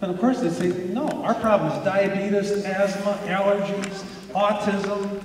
But of course they say, no, our problem is diabetes, asthma, allergies, autism.